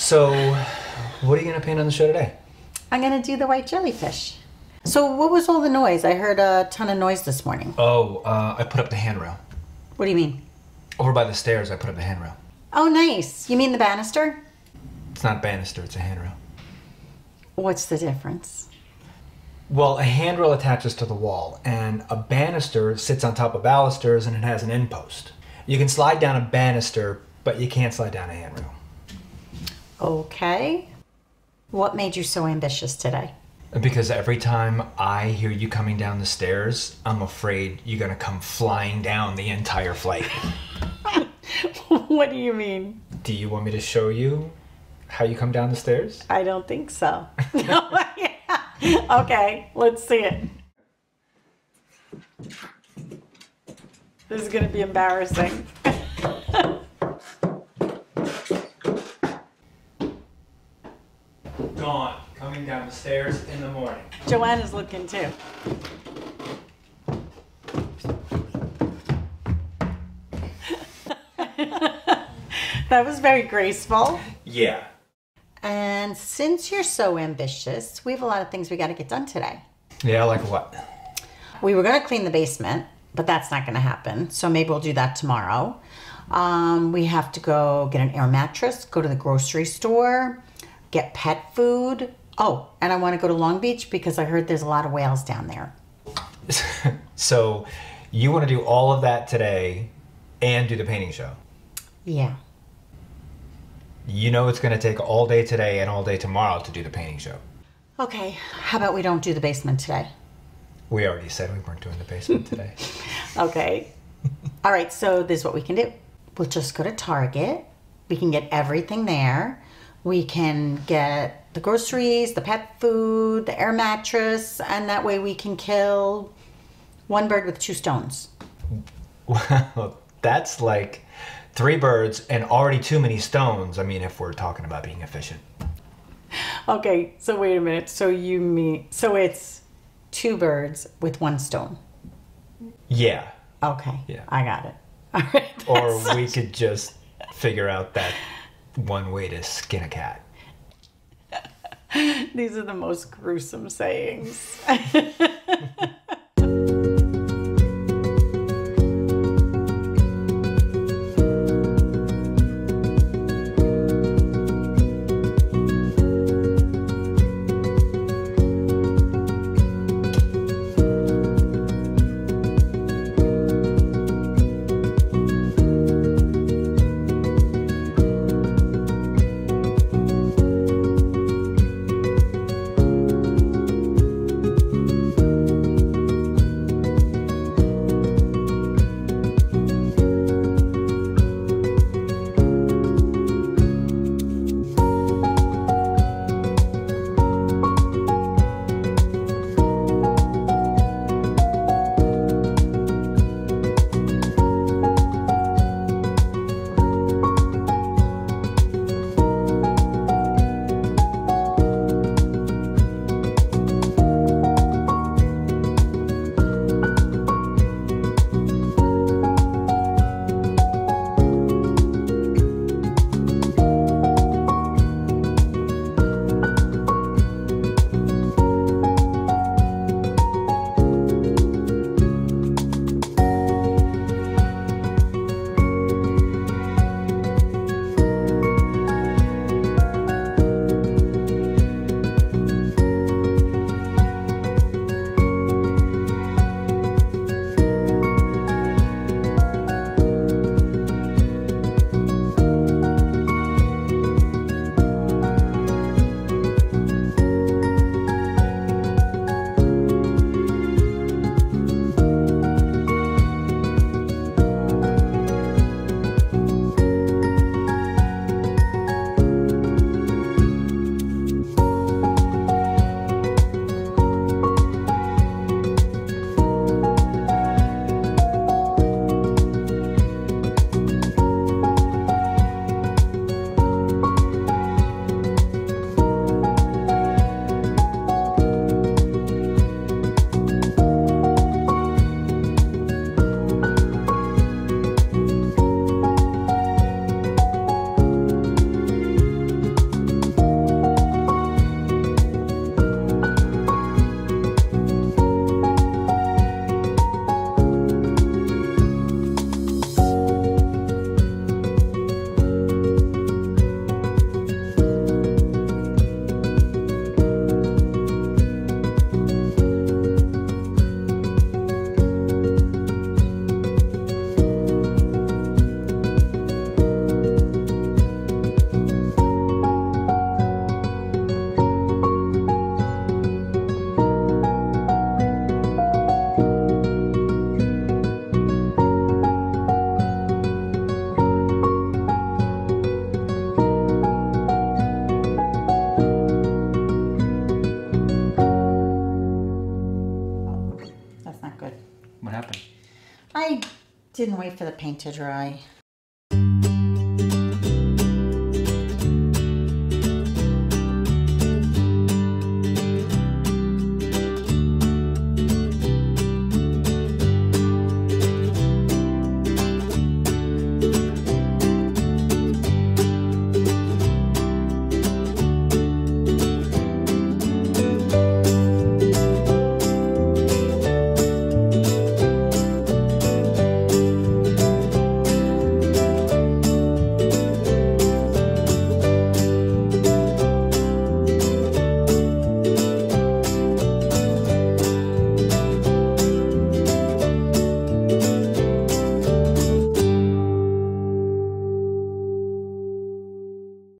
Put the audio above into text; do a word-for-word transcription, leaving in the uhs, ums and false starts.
So what are you going to paint on the show today? I'm going to do the white jellyfish. So what was all the noise? I heard a ton of noise this morning. Oh, uh, I put up the handrail. What do you mean? Over by the stairs, I put up the handrail. Oh, nice. You mean the banister? It's not a banister, it's a handrail. What's the difference? Well, a handrail attaches to the wall, and a banister sits on top of balusters and it has an end post. You can slide down a banister, but you can't slide down a handrail. Okay. What made you so ambitious today? Because every time I hear you coming down the stairs, I'm afraid you're gonna come flying down the entire flight. What do you mean? Do you want me to show you how you come down the stairs? I don't think so. Okay, let's see it. This is gonna be embarrassing. Dawn coming down the stairs in the morning. Joanna's looking too. That was very graceful. Yeah. And since you're so ambitious, we have a lot of things we got to get done today. Yeah, like what? We were going to clean the basement, but that's not going to happen. So maybe we'll do that tomorrow. Um, we have to go get an air mattress, go to the grocery store, get pet food. Oh, and I want to go to Long Beach because I heard there's a lot of whales down there. So you want to do all of that today and do the painting show? Yeah. You know it's going to take all day today and all day tomorrow to do the painting show. Okay, how about we don't do the basement today? We already said we weren't doing the basement today. Okay. All right, so this is what we can do. We'll just go to Target. We can get everything there. We can get the groceries, the pet food, the air mattress, and that way we can kill one bird with two stones. Wow, that's like three birds and already too many stones. I mean, if we're talking about being efficient. Okay, so wait a minute. So you mean, so it's two birds with one stone? Yeah. Okay, yeah. I got it. All right. Or such... we could just figure out that one way to skin a cat. These are the most gruesome sayings. didn't wait for the paint to dry.